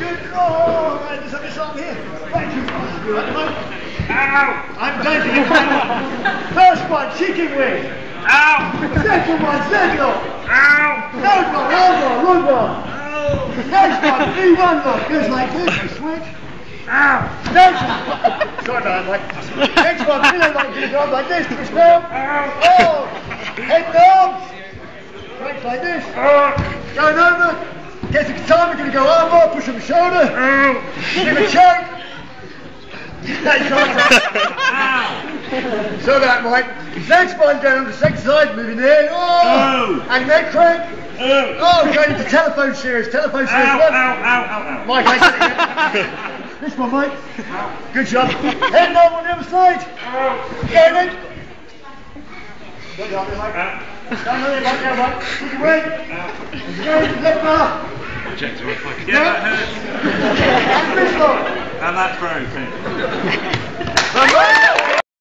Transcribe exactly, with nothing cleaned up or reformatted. Good lord! Right, there's something wrong here. Thank you. Ow! I'm going to give you first one, chicken wing. Ow! Second one, sandal. Ow! Third one, round one, round one. Ow! Next one, three, one, one. Goes like this, you switch. Ow! Next one. Sorry about that. Next one, three, one, one. Goes like this, push down. Ow! Oh! Head down. Right, like this. Uh, Going over. Gets the guitar, we're going to go over, push on the shoulder, give a choke. That's right. So that, Mike. Next one, going on the second side, moving in. Oh! And neck crank. Oh, going into telephone series, telephone series. Ow, ow, ow, ow, ow. Mike, I said it again. This one, Mike. Ow. Good job. Head down on the other side. Ow. Get it. Don't hurt me, Mike. Don't hurt me, Mike. Now, Mike. Take it away. Go, left bar. Objector, yeah, that hurts. And that's very fair.